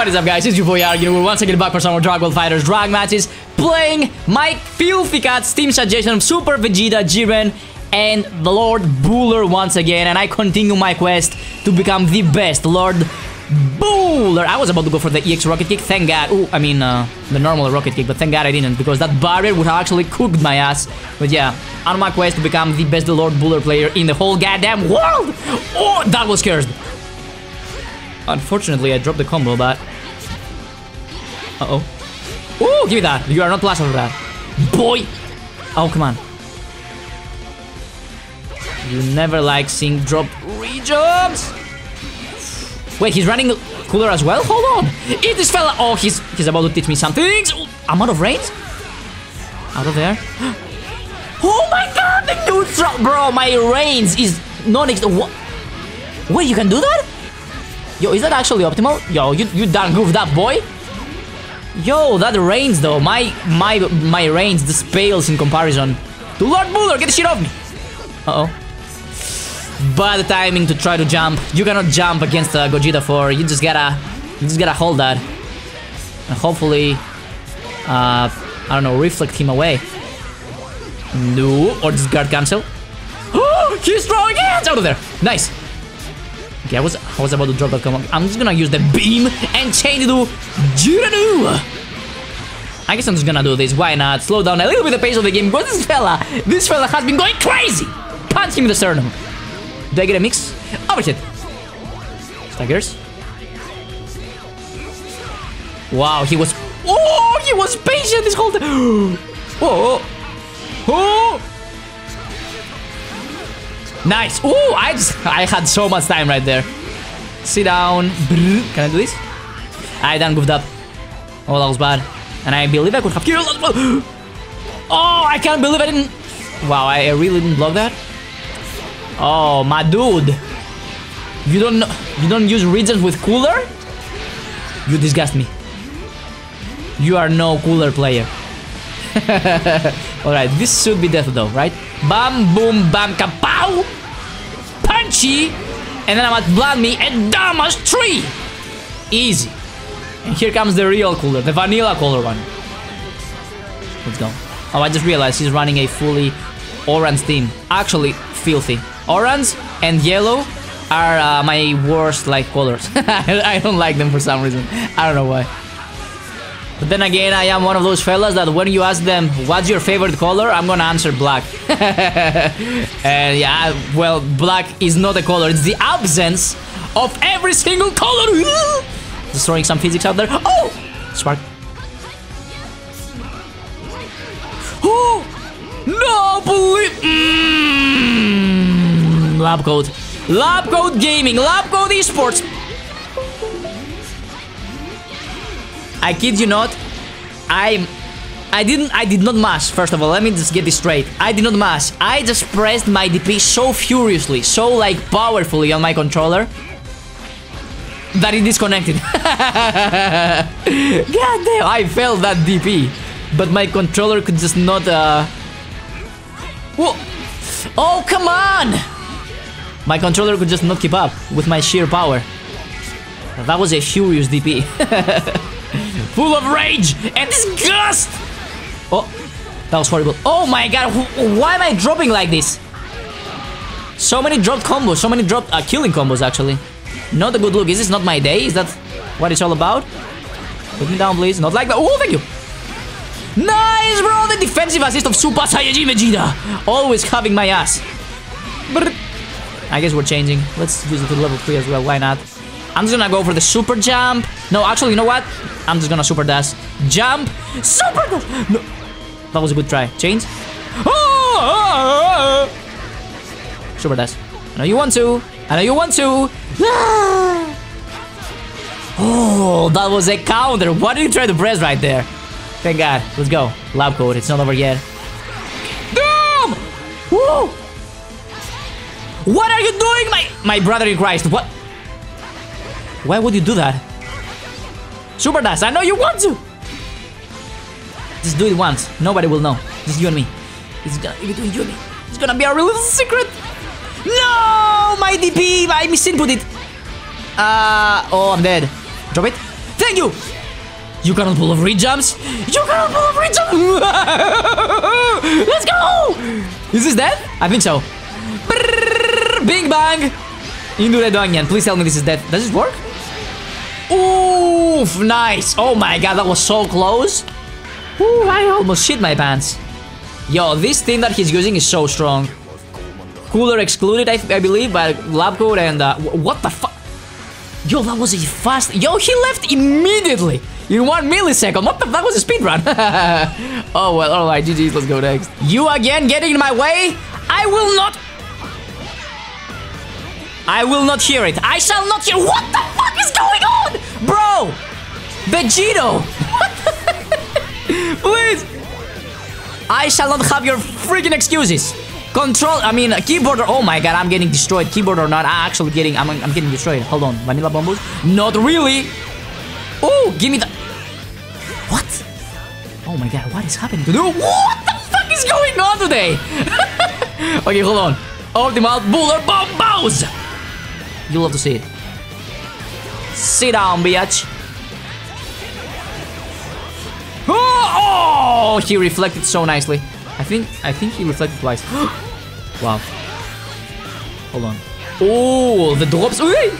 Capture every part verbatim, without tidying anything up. What is up, guys? It's your boy ArGin. We're once again back for some more Dragon Ball Fighters drag matches, playing my Filficat's team suggestion of Super Vegeta, Jiren, and the Lord Cooler once again. And I continue my quest to become the best Lord Cooler. I was about to go for the E X rocket kick, thank god. Ooh, I mean uh, the normal rocket kick, but thank god I didn't, because that barrier would have actually cooked my ass. But yeah, on my quest to become the best Lord Cooler player in the whole goddamn world. Oh, that was cursed. Unfortunately, I dropped the combo, but... Uh-oh. Ooh, give me that. You are not plus over that. Boy! Oh, come on. You never like seeing drop rejumps. Wait, he's running Cooler as well? Hold on! Eat this fella! Oh, he's he's about to teach me some things! I'm out of range? Out of there? Oh my god! The neutral! Bro, my range is non-ex... What? Wait, you can do that? Yo, is that actually optimal? Yo, you, you done goofed up, boy. Yo, that range though. My my my range just pales in comparison to Lord Cooler. Get the shit off me. Uh oh. Bad timing to try to jump. You cannot jump against uh, Gogeta four. You just gotta you just gotta hold that, and hopefully, uh, I don't know, reflect him away. No, or just guard cancel. Oh, he's throwing hands out of there. Nice. Okay, I was, I was about to drop that combo. I'm just gonna use the beam and change it to Jirenu. I guess I'm just gonna do this. Why not? Slow down a little bit the pace of the game, because this fella, this fella has been going crazy. Punch him in the sternum. Do I get a mix? Overhead. Staggers. Wow, he was... Oh, he was patient this whole time. Oh, oh, oh. Nice. Ooh, I just I had so much time right there. Sit down. Can I do this? I done goofed up. Oh, that was bad. And I believe I could have killed. Oh, I can't believe I didn't. Wow, I really didn't block that. Oh, my dude. You don't you don't use regions with Cooler? You disgust me. You are no Cooler player. Alright, this should be death though, right? Bam, boom, bam, kapow! Punchy! And then I'm at blind me and damage three! Easy. And here comes the real Cooler, the vanilla Cooler one. Let's go. Oh, I just realized he's running a fully orange team. Actually, filthy. Orange and yellow are uh, my worst like colors. I don't like them for some reason. I don't know why. But then again, I am one of those fellas that when you ask them, what's your favorite color? I'm gonna answer black. And yeah, well, black is not a color. It's the absence of every single color. Just throwing some physics out there. Oh! Spark. Oh! No, believe... Mm. Lab Code. Lab Code Gaming. Lab Code Esports. I kid you not, I I didn't I did not mash. First of all, let me just get this straight. I did not mash. I just pressed my D P so furiously, so like powerfully on my controller that it disconnected. God damn, I failed that D P. But my controller could just not uh Whoa. Oh, come on! My controller could just not keep up with my sheer power. That was a furious D P. Full of rage and disgust! Oh, that was horrible. Oh my god, why am I dropping like this? So many dropped combos, so many dropped uh, killing combos actually. Not a good look. Is this not my day? Is that what it's all about? Put me down, please. Not like that. Oh, thank you. Nice, bro! The defensive assist of Super Saiyajin Vegeta. Always having my ass. I guess we're changing. Let's use it to level three as well. Why not? I'm just gonna go for the super jump. No, actually, you know what? I'm just gonna super dash. Jump. Super dash. No. That was a good try. Change. Oh! Super dash. I know you want to. I know you want to. Ah. Oh, that was a counter. What did you try to press right there? Thank god. Let's go. Lab Code. It's not over yet. Damn! Woo! What are you doing, my, my brother in Christ? What? Why would you do that? Super dash, I know you want to! Just do it once. Nobody will know. Just you and me. It's gonna, between you and me. It's gonna be our little secret! No! My D P! I misinput it! Uh, oh, I'm dead. Drop it. Thank you! You cannot pull off re-jumps? You cannot pull off re-jumps! Let's go! Is this dead? I think so. Bing bang! Into Red Onion. Please tell me this is dead. Does it work? Oof, nice! Oh my god, that was so close. Ooh, I almost shit my pants. Yo, this thing that he's using is so strong. Cooler excluded, I, I believe, by Lab Code and... Uh, what the fuck? Yo, that was a fast... Yo, he left immediately! In one millisecond! What the fuck was a speedrun? Oh, well, alright, G G's, let's go next. You again getting in my way? I will not... I will not hear it. I shall not hear... What the fuck is going on? Bro! Vegito! Please! I shall not have your freaking excuses. Control, I mean, keyboarder. Oh my god, I'm getting destroyed. Keyboard or not, I'm actually getting, I'm, I'm getting destroyed. Hold on, vanilla bombos? Not really. Oh, give me the... What? Oh my god, what is happening to you? What the fuck is going on today? Okay, hold on. Optimal Buller bombos! You love to see it. Sit down, bitch. Oh, he reflected so nicely. I think I think he reflected twice. Wow. Hold on. Oh, the drops. Wait.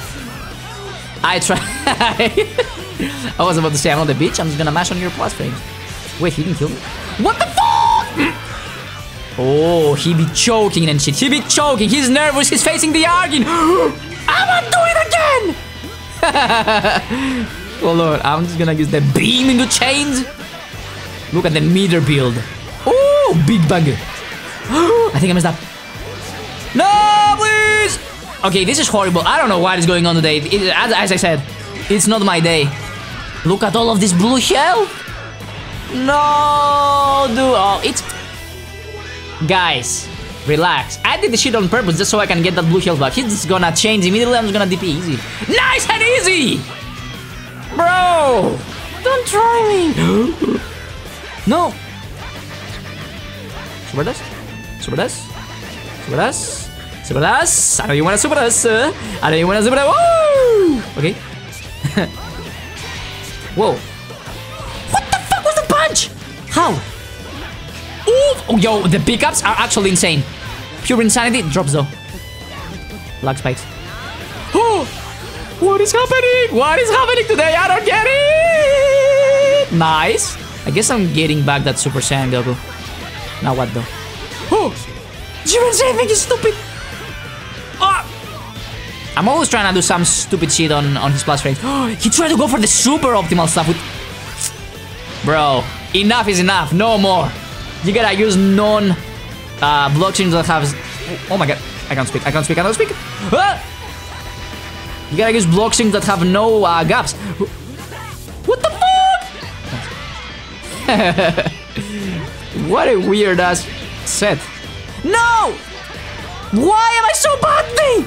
I tried. I was about to say I'm on the beach. I'm just gonna mash on your plus frames. Wait, he didn't kill me. What the fuck? Oh, he be choking and shit. He be choking. He's nervous. He's facing the ArGin. I'ma do it again. Hold on. I'm just gonna use the beam into chains. Look at the meter build. Oh, big bugger. I think I messed up. No, please! Okay, this is horrible. I don't know what is going on today. It, as, as I said, it's not my day. Look at all of this blue shell. No, dude. Oh, it's... Guys, relax. I did the shit on purpose just so I can get that blue shell back. He's just gonna change immediately. I'm just gonna D P easy. Nice and easy! Bro! Don't try me! No! Super dash? Super dash? Super dash? Super dash? I know you wanna super dash! Uh. I know you wanna super dash! Woo! Okay. Whoa. What the fuck was the punch? How? Ooh! Oh, yo, the pickups are actually insane. Pure insanity. Drops though. Lag spikes. Oh! What is happening? What is happening today? I don't get it! Nice. I guess I'm getting back that Super Saiyan Goku. Now what though? Oh! Jiren saving is stupid! Oh! I'm always trying to do some stupid shit on, on his plus frames. Oh, he tried to go for the super optimal stuff with... Bro, enough is enough, no more. You gotta use non uh, blockchains that have... Oh my god, I can't speak, I can't speak, I can't speak! Ah! You gotta use blockchains that have no uh, gaps. What the fuck? What a weird ass set. No! Why am I so bad thing?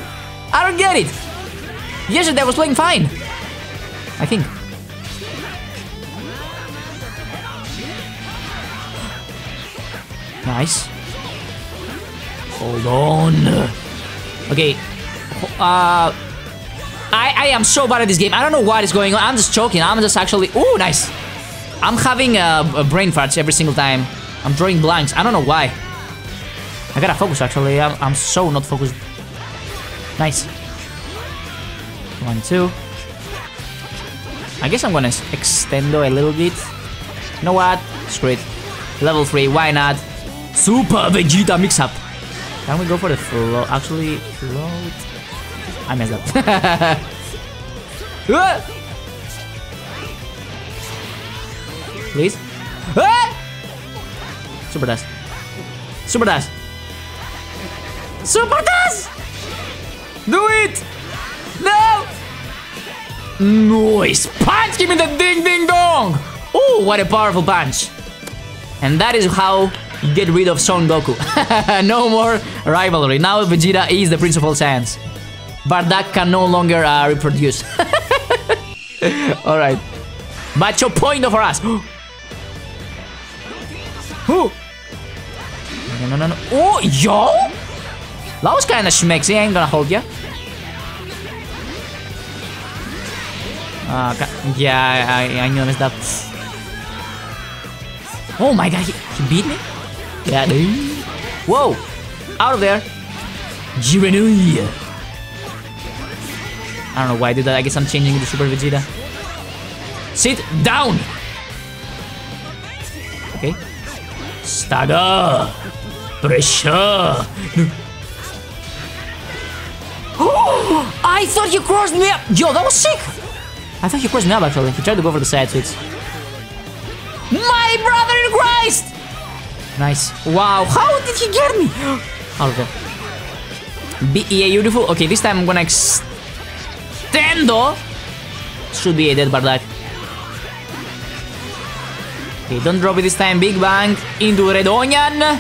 I don't get it. Yesterday I was playing fine. I think. Nice. Hold on. Okay. Uh I I am so bad at this game. I don't know what is going on. I'm just choking. I'm just actually... Ooh, nice. I'm having uh, brain farts every single time. I'm drawing blanks. I don't know why. I gotta focus, actually. I'm, I'm so not focused. Nice. One, two. I guess I'm gonna extendo a little bit. You know what? Screw it. Level three, why not? Super Vegeta mix-up. Can we go for the float? Actually, float... I messed up. Please. Ah! Super dash. Super dash. Super dash! Do it! No! Nice punch! Give me the ding ding dong! Oh, what a powerful punch! And that is how you get rid of Son Goku. No more rivalry. Now Vegeta is the Prince of All Saiyans. Bardock can no longer uh, reproduce. Alright. But your point for us! Who? No, no, no, no. Oh, yo! That was kinda schmexy, I ain't gonna hold ya. Uh, yeah, I, I noticed that. Oh my god, he, he beat me? Yeah, dude. Whoa! Out of there! Jiren. I don't know why I did that. I guess I'm changing the Super Vegeta. Sit down! Okay. Stagger! Pressure! Oh! I thought you crossed me up! Yo, that was sick! I thought you crossed me up actually. He tried to go for the side switch. My brother in Christ! Nice. Wow, how did he get me? Out of there. B E A, beautiful. Okay, this time I'm gonna extendo. Should be a dead Bardock. Okay, don't drop it this time. Big Bang into Red Onion.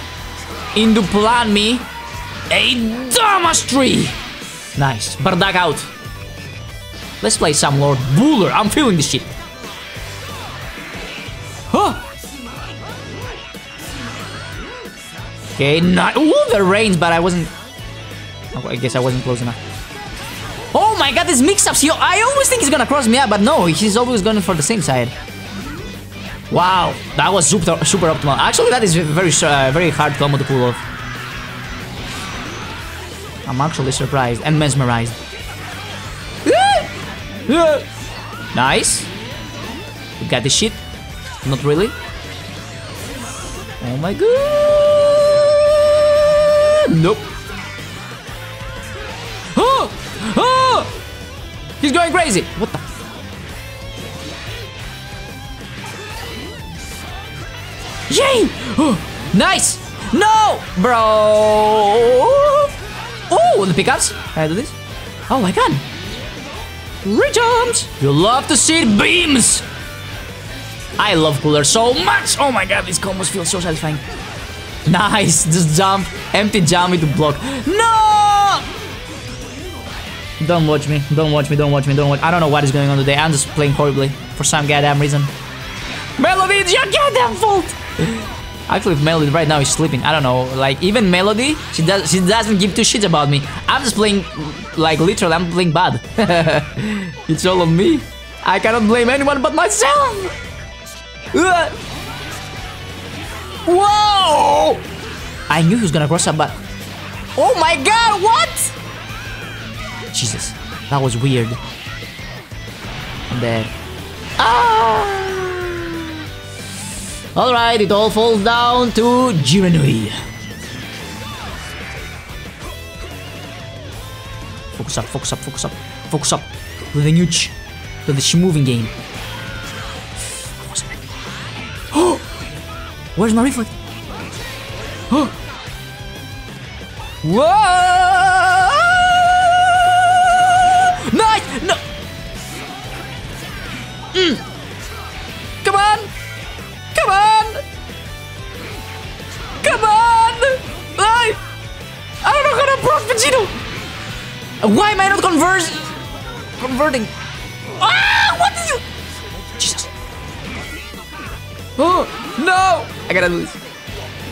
Into Plan Me. A Damas Tree. Nice. Bardock out. Let's play some Lord Cooler. I'm feeling this shit. Huh. Okay, not. Ooh, the rains, but I wasn't. Oh, I guess I wasn't close enough. Oh my god, these mix-ups, yo, I always think he's gonna cross me up, but no, he's always going for the same side. Wow, that was super, super optimal. Actually, that is very uh, very hard combo to pull off. I'm actually surprised and mesmerized. Nice. We got this shit. Not really. Oh my god. Nope. Oh! Oh! He's going crazy! What the? Yay! Oh, nice! No! Bro! Oh, the pickups! Can I do this? Oh, I can! Rejumps! You love to see it, beams! I love Cooler so much! Oh my god, these combos feel so satisfying. Nice! Just jump. Empty jump into block. No! Don't watch me, don't watch me, don't watch me, don't watch. I don't know what is going on today. I'm just playing horribly for some goddamn reason. Melody, it's your goddamn fault! Actually, Melody right now is sleeping. I don't know. Like, even Melody, she does she doesn't give two shits about me. I'm just playing, like, literally, I'm playing bad. It's all on me. I cannot blame anyone but myself! Uh. Whoa! I knew he was gonna cross up, but... Oh my god, what?! Jesus, that was weird. I'm dead. Ah! Alright, it all falls down to Jirenui. Focus up, focus up, focus up, focus up. To the nuke, to the shmoving game. Oh! Where's my reflex? Oh! Whoa! Nice! No! Mm. Come on! Come on! Come on! I, I don't know how to approach Vegito! Why am I not converge... converting? Ah! What did you... Jesus. Oh! No! I gotta lose.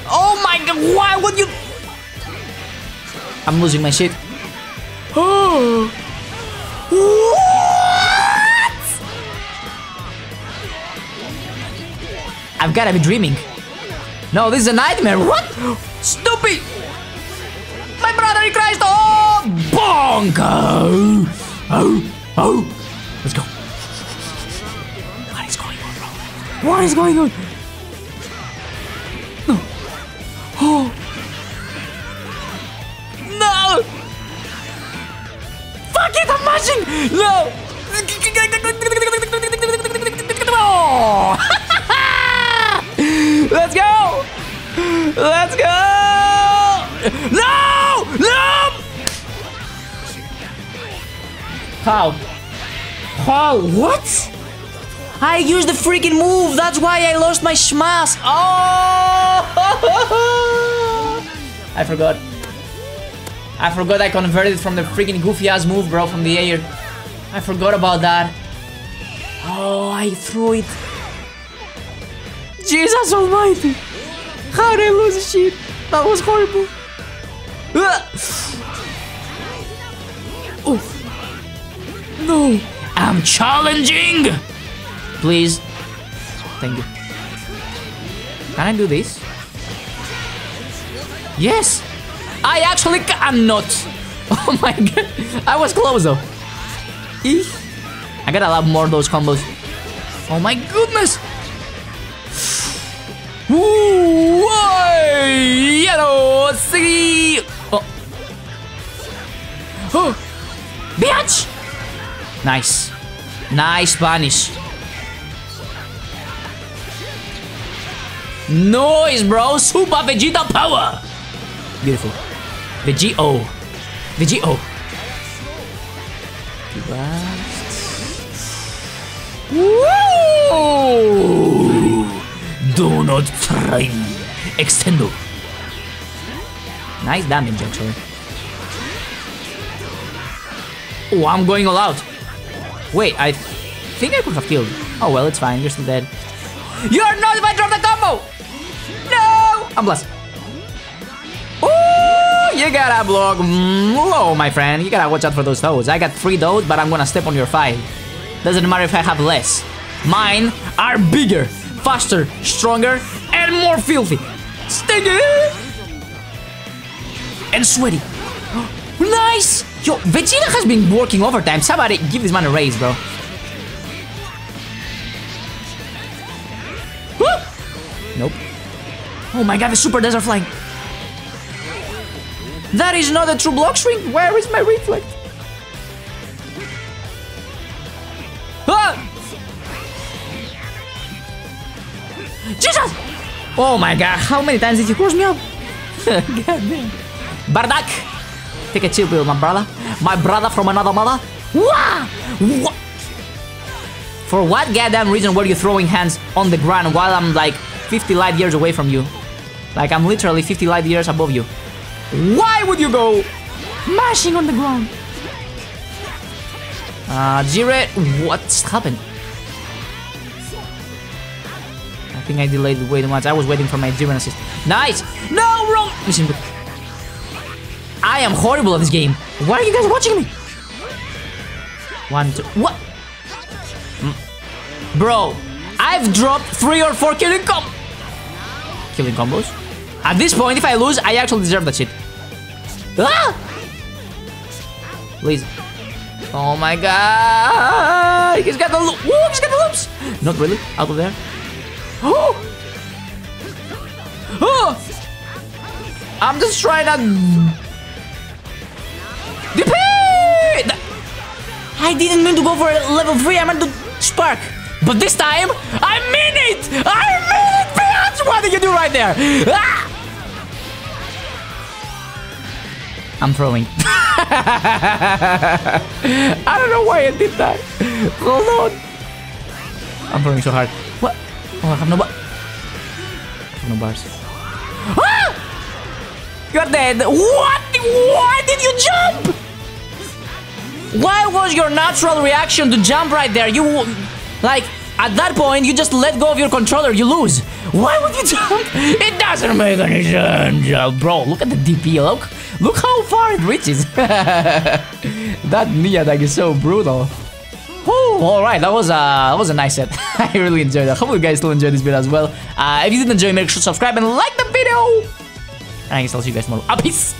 Oh my god! Why would you... I'm losing my shit. Oh! What? I've gotta be dreaming. No, this is a nightmare. What? Stupid! My brother in Christ! Oh, bongo! Oh, oh! Let's go. What is going on, bro? What is going on? No! Oh! No! Let's go! Let's go! No! No! How? How? What? I used the freaking move. That's why I lost my smash. Oh! I forgot. I forgot I converted from the freaking goofy ass move, bro, from the air. I forgot about that. Oh, I threw it. Jesus almighty. How did I lose this shit? That was horrible. Uh. Oh. No. I'm challenging! Please. Thank you. Can I do this? Yes! I actually cannot! Oh my god! I was close though. Eek. I gotta love more of those combos. Oh my goodness! Woo! Yellow! See! Oh! Oh! Bitch! Nice. Nice punish. Nice, bro! Super Vegeta power! Beautiful. Vegito. Vegito. Woo! Do not try me. Extendo. Nice damage, actually. Oh, I'm going all out. Wait, I think I could have killed. Oh, well, it's fine. You're still dead. You're not if I drop the combo! No! I'm blessed. Oh, you gotta block. Whoa, my friend. You gotta watch out for those toads. I got three toads, but I'm gonna step on your five. Doesn't matter if I have less. Mine are bigger, faster, stronger, and more filthy. Sticky! And sweaty. Nice! Yo, Vegeta has been working overtime. Somebody give this man a raise, bro. Nope. Oh my god, the super desert flying. That is not a true block string. Where is my reflect? Ah! Jesus! Oh my god, how many times did you cross me up? God damn. Bardock! Take a chill pill, my brother. My brother from another mother. Wah! Wah! For what goddamn reason were you throwing hands on the ground while I'm like fifty light years away from you? Like, I'm literally fifty light years above you. Why would you go mashing on the ground? Uh, Jiren, what's happened? I think I delayed way too much. I was waiting for my Jiren assist. Nice! No, wrong! Listen, I am horrible at this game. Why are you guys watching me? One, two, what? Mm. Bro, I've dropped three or four killing com- Killing combos? At this point, if I lose, I actually deserve that shit. Ah! Please. Oh my god! He's got the loops! Woo! He's got the loops! Not really. Out of there. Oh! Oh! I'm just trying to... D P! I didn't mean to go for a level three. I meant to spark. But this time, I mean it! I mean it, bitch! What did you do right there? Ah! I'm throwing. I don't know why I did that. Hold on. I'm throwing so hard. What? Oh, I have no bar. I have no bars. Ah! You're dead. What? Why did you jump? Why was your natural reaction to jump right there? You... Like, at that point, you just let go of your controller, you lose. Why would you jump? It doesn't make any sense. Bro, look at the D P, look. Look how far it reaches. That knee attack is so brutal. Ooh, all right, that was, uh, that was a nice set. I really enjoyed that. Hope you guys still enjoyed this video as well. Uh, if you did enjoy, make sure to subscribe and like the video. And I guess I'll see you guys tomorrow. Uh, peace.